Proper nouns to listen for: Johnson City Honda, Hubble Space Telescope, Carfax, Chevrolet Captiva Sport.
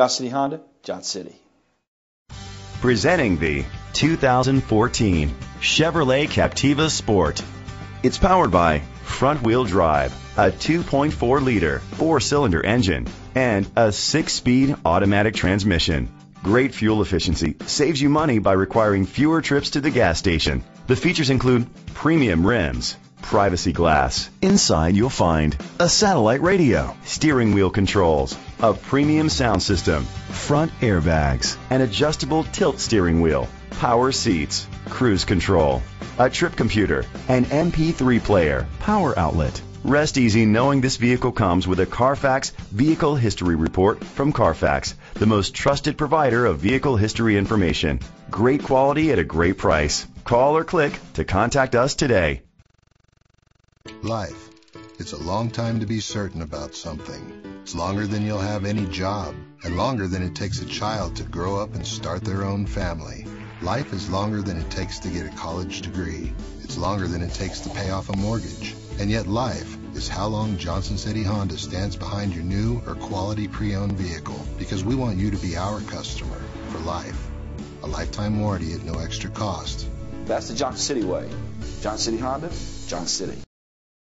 Johnson City Honda, Johnson City. Presenting the 2014 Chevrolet Captiva Sport. It's powered by front-wheel drive, a 2.4-liter four-cylinder engine, and a 6-speed automatic transmission. Great fuel efficiency saves you money by requiring fewer trips to the gas station. The features include premium rims, privacy glass. Inside you'll find a satellite radio, steering wheel controls, a premium sound system, front airbags, an adjustable tilt steering wheel, power seats, cruise control, a trip computer, an MP3 player, power outlet. Rest easy knowing this vehicle comes with a Carfax Vehicle History Report from Carfax, the most trusted provider of vehicle history information. Great quality at a great price. Call or click to contact us today. Life. It's a long time to be certain about something. It's longer than you'll have any job, and longer than it takes a child to grow up and start their own family. Life is longer than it takes to get a college degree. It's longer than it takes to pay off a mortgage. And yet life is how long Johnson City Honda stands behind your new or quality pre-owned vehicle, because we want you to be our customer for life. A lifetime warranty at no extra cost. That's the Johnson City way. Johnson City Honda, Johnson City.